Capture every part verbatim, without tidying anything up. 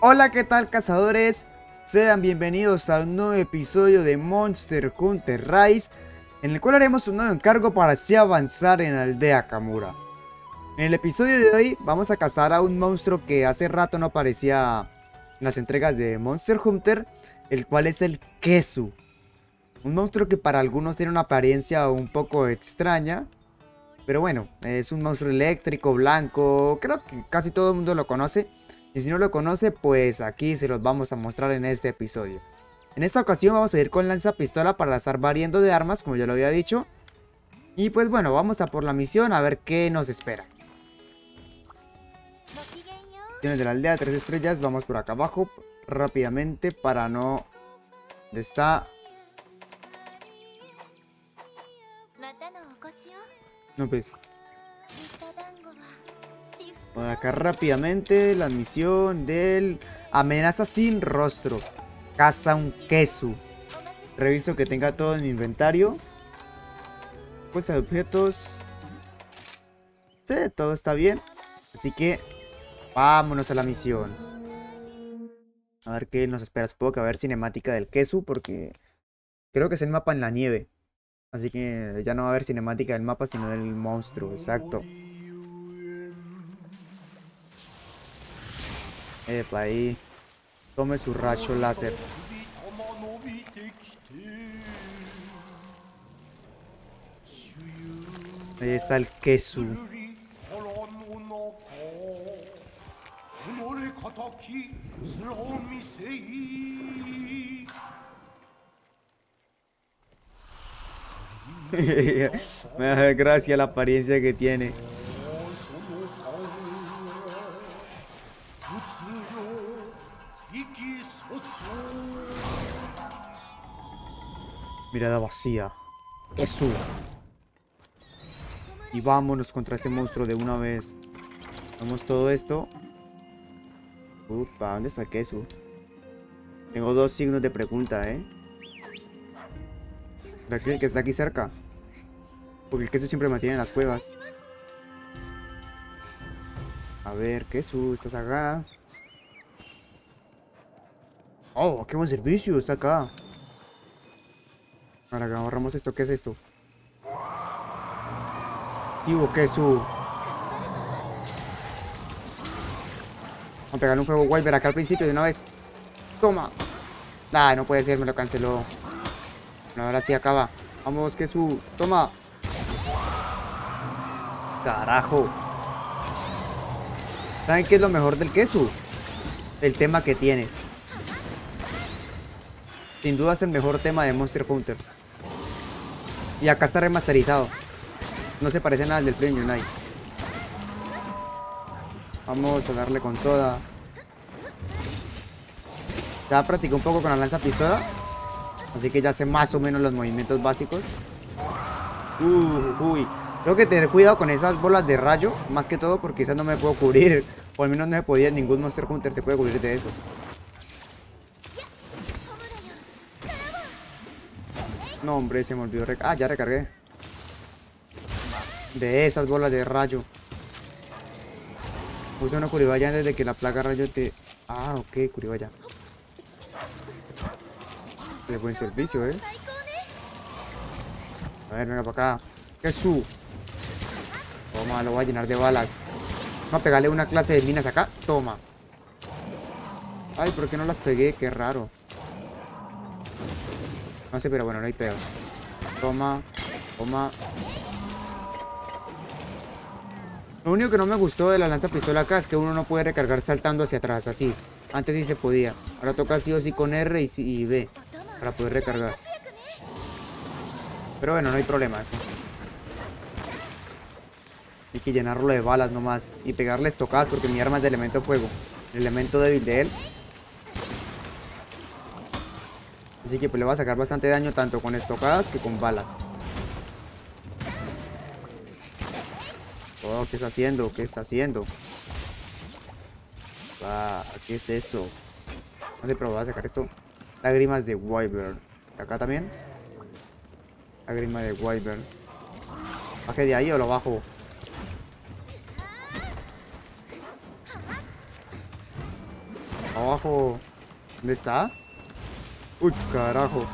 Hola, ¿qué tal, cazadores? Sean bienvenidos a un nuevo episodio de Monster Hunter Rise, en el cual haremos un nuevo encargo para así avanzar en la aldea Kamura. En el episodio de hoy vamos a cazar a un monstruo que hace rato no aparecía en las entregas de Monster Hunter, el cual es el Khezu. Un monstruo que para algunos tiene una apariencia un poco extraña, pero bueno, es un monstruo eléctrico, blanco, creo que casi todo el mundo lo conoce. Y si no lo conoce, pues aquí se los vamos a mostrar en este episodio. En esta ocasión vamos a ir con lanza pistola para estar variando de armas, como ya lo había dicho. Y pues bueno, vamos a por la misión a ver qué nos espera. Misiones de la aldea, tres estrellas, vamos por acá abajo rápidamente para no... ¿Dónde está? No, pues... Por acá rápidamente la misión del amenaza sin rostro. Caza un Khezu. Reviso que tenga todo en mi inventario. Bolsa de objetos. Sí, todo está bien. Así que vámonos a la misión. A ver qué nos espera. Supongo que va a haber cinemática del Khezu porque creo que es el mapa en la nieve. Así que ya no va a haber cinemática del mapa sino del monstruo. Exacto. Epa, ahí. Tome su rayo láser. Ahí está el Khezu. Me da gracia la apariencia que tiene. Mirada vacía. Khezu. Y vámonos contra este monstruo de una vez. Vamos todo esto. Upa, ¿dónde está Khezu? Tengo dos signos de pregunta, ¿eh? ¿Será que el que está aquí cerca? Porque el Khezu siempre mantiene en las cuevas. A ver, Khezu, ¿estás acá? Oh, qué buen servicio, está acá. Ahora agarramos esto, ¿qué es esto? Tío, Khezu. Vamos a pegarle un fuego Wyvern acá al principio de una vez. Toma. Ah, no puede ser, me lo canceló. Bueno, ahora sí acaba. Vamos, Khezu. Toma. Carajo. ¿Saben qué es lo mejor del Khezu? El tema que tiene. Sin duda es el mejor tema de Monster Hunter. Y acá está remasterizado. No se parece nada al del Premium Night. Vamos a darle con toda. Ya practiqué un poco con la lanza pistola, así que ya sé más o menos los movimientos básicos. uh, Uy, tengo que tener cuidado con esas bolas de rayo, más que todo porque quizás no me puedo cubrir. O al menos no me podía, ningún Monster Hunter se puede cubrir de eso. No, hombre, se me olvidó recargar. Ah, ya recargué. De esas bolas de rayo. Puse una curibaya antes de que la plaga rayo te... Ah, ok, curibaya. Qué buen servicio, eh. A ver, venga para acá. Khezu. Toma, lo voy a llenar de balas. Vamos a pegarle una clase de minas acá. Toma. Ay, ¿por qué no las pegué? Qué raro. No sé, pero bueno, no hay peor. Toma, toma. Lo único que no me gustó de la lanza pistola acá es que uno no puede recargar saltando hacia atrás, así. Antes sí se podía. Ahora toca sí o sí con R y, y B para poder recargar. Pero bueno, no hay problema. Así. Hay que llenarlo de balas nomás. Y pegarle estocadas porque mi arma es de elemento fuego. El elemento débil de él. Así que pues le va a sacar bastante daño tanto con estocadas que con balas. Oh, ¿qué está haciendo? ¿Qué está haciendo? Ah, ¿qué es eso? No sé, pero voy a sacar esto. Lágrimas de Wyvern. ¿Acá también? Lágrimas de Wyvern. ¿Baje de ahí o lo bajo? Abajo. ¿Dónde está? Uy, carajo.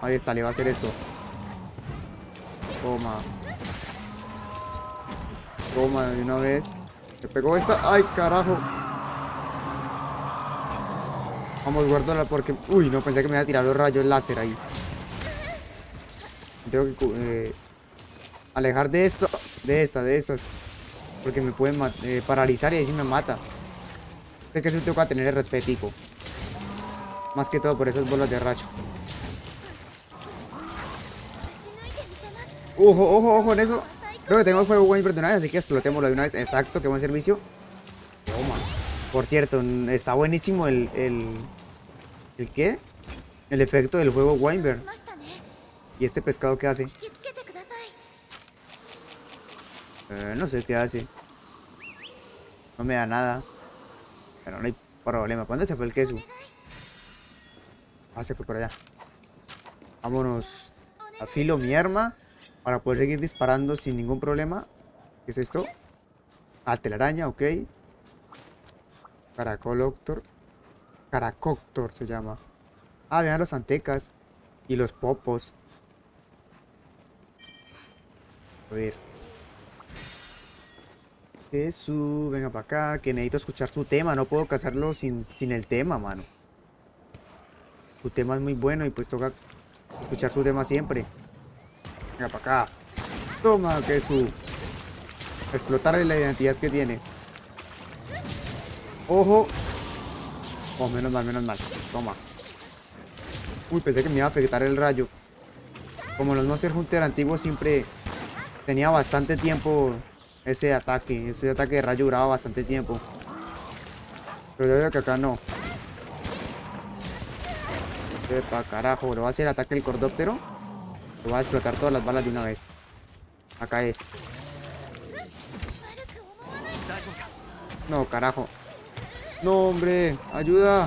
Ahí está, le va a hacer esto. Toma. Toma de una vez. Se pegó esta. Ay, carajo. Vamos, guárdala porque... Uy, no, pensé que me iba a tirar los rayos láser ahí. Tengo que eh, alejar de esto. De esta, de esas. Porque me pueden eh, paralizar y ahí sí me mata. Sé que eso tengo que tener el respetico. Más que todo por esas bolas de rayo. Ojo, ojo, ojo en eso. Creo que tengo fuego Wyvern de una vez, así que explotémoslo de una vez. Exacto, qué buen servicio. Toma. Por cierto, está buenísimo el... ¿El, ¿el qué? El efecto del fuego Wyvern. ¿Y este pescado qué hace? Eh, no sé qué hace. No me da nada. Pero no hay problema. ¿Cuándo se fue el Khezu? Ah, se fue por allá. Vámonos. Afilo mi arma para poder seguir disparando sin ningún problema. ¿Qué es esto? Ah, telaraña, ok. Caracoloctor. Caracoctor se llama. Ah, vean los antecas y los popos. A ver. Khezu, venga para acá, que necesito escuchar su tema. No puedo cazarlo sin, sin el tema, mano. Su tema es muy bueno y pues toca escuchar su tema siempre. Venga para acá. Toma, Khezu. Explotarle la identidad que tiene. Ojo. Oh, menos mal, menos mal. Toma. Uy, pensé que me iba a afectar el rayo. Como los Monster Hunter antiguos siempre tenía bastante tiempo ese ataque. Ese ataque de rayo duraba bastante tiempo. Pero yo veo que acá no. Epa, carajo. Lo va a hacer ataque el cordóptero. Lo va a explotar todas las balas de una vez. Acá es. No, carajo. No, hombre. Ayuda.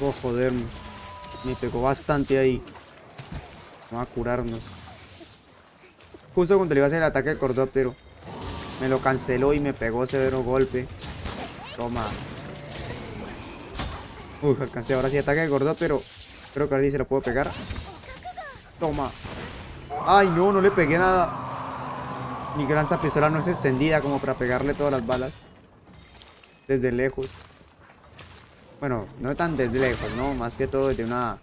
Oh, joder. Me pegó bastante ahí. Vamos a curarnos. Justo cuando le iba a hacer el ataque al cordóptero. Me lo canceló y me pegó severo golpe. Toma. Uy, alcancé. Ahora sí ataque al cordóptero. Creo que ahora sí se lo puedo pegar. Toma. Ay, no, no le pegué nada. Mi gran zapisola no es extendida como para pegarle todas las balas. Desde lejos. Bueno, no tan desde lejos, ¿no? Más que todo desde una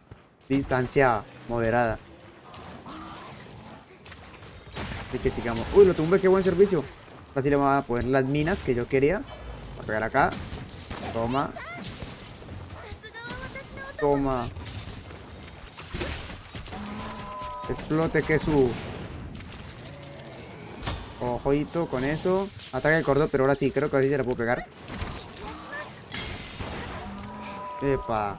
distancia moderada. Así que sigamos. Uy, lo tumbé, qué buen servicio. Así le vamos a poner las minas que yo quería. Voy a pegar acá. Toma. Toma. Explote, Khezu. Ojito con eso. Ataque el cordón, pero ahora sí, creo que así se la puedo pegar. Epa.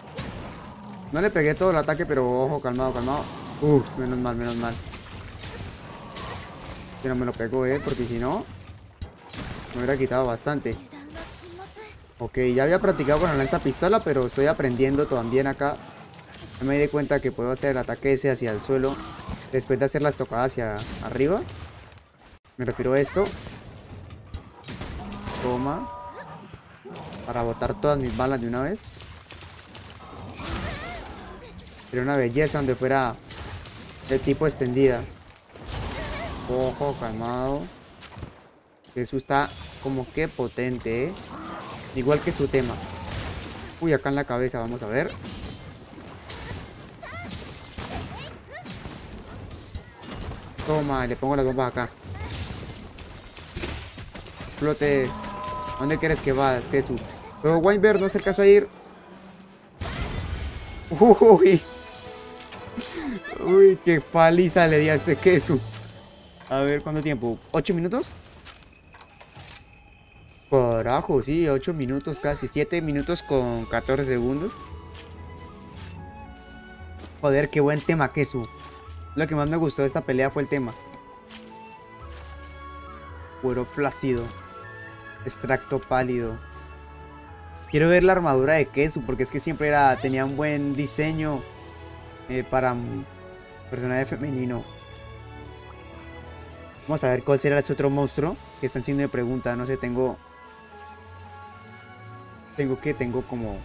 No le pegué todo el ataque, pero ojo, calmado, calmado. Uff, menos mal, menos mal. Que no me lo pegó, eh, porque si no me hubiera quitado bastante. Ok, ya había practicado con la lanza pistola, pero estoy aprendiendo también acá. Ya me di cuenta que puedo hacer el ataque ese hacia el suelo después de hacer la estocada hacia arriba. Me refiero a esto. Toma. Para botar todas mis balas de una vez. Sería una belleza donde fuera de tipo extendida. Ojo, calmado. Khezu está como que potente, ¿eh? Igual que su tema. Uy, acá en la cabeza, vamos a ver. Toma, le pongo las bombas acá. Explote. ¿Dónde quieres que vayas, Khezu? Pero Wyvern no se alcanza a ir. Uy. Uy, qué paliza le di a este Khezu. A ver, ¿cuánto tiempo? ¿ocho minutos? Carajo, sí, ocho minutos casi. siete minutos con catorce segundos. Joder, qué buen tema, Khezu. Lo que más me gustó de esta pelea fue el tema. Cuero flácido. Extracto pálido. Quiero ver la armadura de Khezu, porque es que siempre era, tenía un buen diseño eh, para un personaje femenino. Vamos a ver cuál será ese otro monstruo que están haciendo de pregunta. No sé, tengo... Tengo que, tengo como...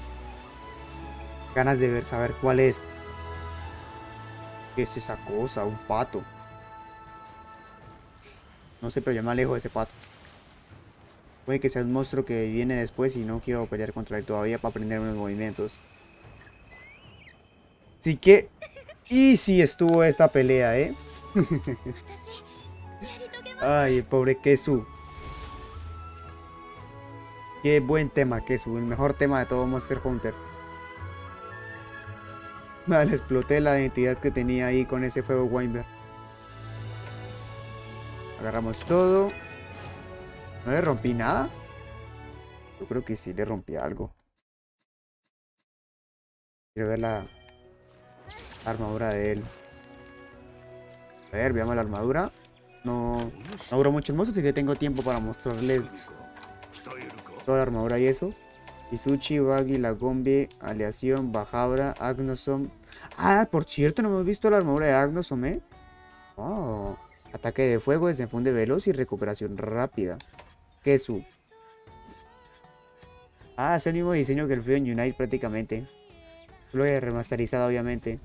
ganas de ver, saber cuál es. ¿Qué es esa cosa? Un pato. No sé, pero yo me alejo de ese pato. Puede que sea un monstruo que viene después y no quiero pelear contra él todavía para aprenderme los movimientos. Así que... Y si estuvo esta pelea, ¿eh? Ay, el pobre Khezu. Qué buen tema, Khezu. El mejor tema de todo Monster Hunter. Vale, exploté la identidad que tenía ahí con ese fuego Wyvern. Agarramos todo. ¿No le rompí nada? Yo creo que sí le rompí algo. Quiero ver la armadura de él. A ver, veamos la armadura. No, no duró mucho el monstruo, así que tengo tiempo para mostrarles toda la armadura y eso. Izuchi, Bagi, Lagombe, Aleación, Bajabra, Agnosom. Ah, por cierto, no hemos visto la armadura de Agnosom, ¿eh? Oh, ataque de fuego, desenfunde veloz y recuperación rápida. Khezu. Ah, es el mismo diseño que el Freedom Unite prácticamente. Lo he remasterizado, obviamente.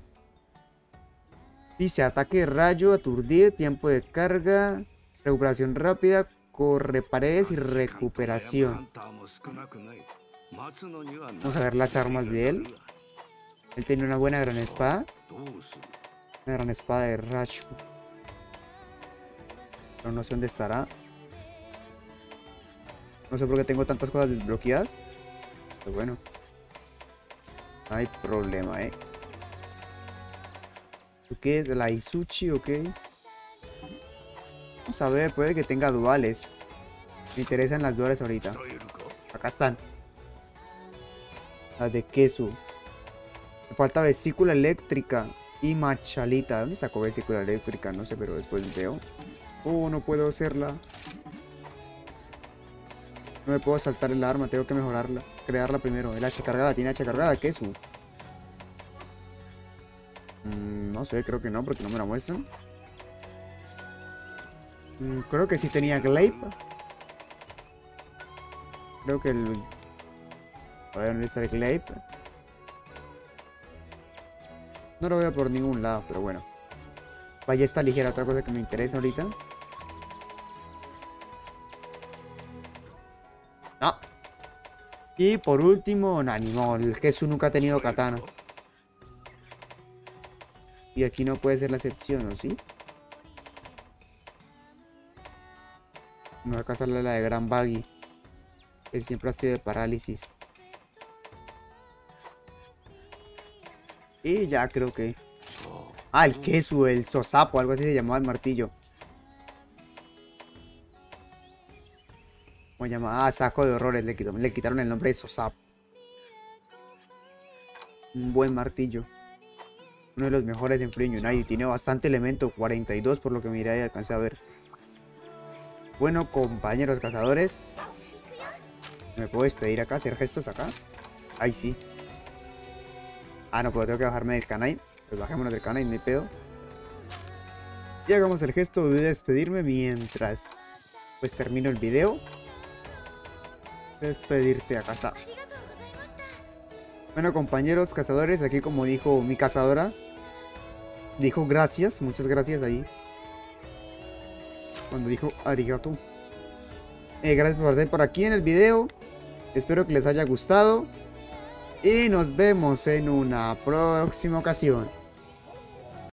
Dice, ataque de rayo, aturdir, tiempo de carga, recuperación rápida, corre paredes y recuperación. Vamos a ver las armas de él. Él tiene una buena gran espada. Una gran espada de rayo. Pero no sé dónde estará. No sé por qué tengo tantas cosas desbloqueadas. Pero bueno. No hay problema, eh. ¿Qué es? ¿La Izuchi o okay. qué? Vamos a ver, puede que tenga duales. Me interesan las duales ahorita. Acá están. Las de Khezu. Me falta vesícula eléctrica y machalita. ¿Dónde sacó vesícula eléctrica? No sé, pero después veo. Oh, no puedo hacerla. No me puedo saltar el arma, tengo que mejorarla. Crearla primero. El hacha cargada, tiene hacha cargada, Khezu. No sé, creo que no, porque no me la muestran. Mm, creo que sí tenía Glaive. Creo que el... A ver, ¿dónde está el Glaive? No lo veo por ningún lado, pero bueno. Ballesta ligera, otra cosa que me interesa ahorita. No. Y por último, Nanimo. El Khezu nunca ha tenido katana. Y aquí no puede ser la excepción, ¿o sí? No, acá sale la de Gran Baggy. Él siempre ha sido de parálisis. Y ya creo que... Ah, el Khezu, el sosapo, algo así se llamaba el martillo. ¿Cómo se llama? Ah, saco de horrores, le quitaron, le quitaron el nombre de sosapo. Un buen martillo. Uno de los mejores en Freedom Unite. Tiene bastante elemento, cuarenta y dos por lo que miré y alcancé a ver. Bueno, compañeros cazadores, ¿me puedo despedir acá? ¿Hacer gestos acá? Ahí sí. Ah, no, pero tengo que bajarme del canal. Pues bajémonos del canal, no hay pedo. Y hagamos el gesto de despedirme mientras pues termino el video. Despedirse, acá está. Bueno, compañeros cazadores, aquí como dijo mi cazadora, dijo gracias, muchas gracias ahí. Cuando dijo arigato. Eh, gracias por estar por aquí en el video. Espero que les haya gustado. Y nos vemos en una próxima ocasión.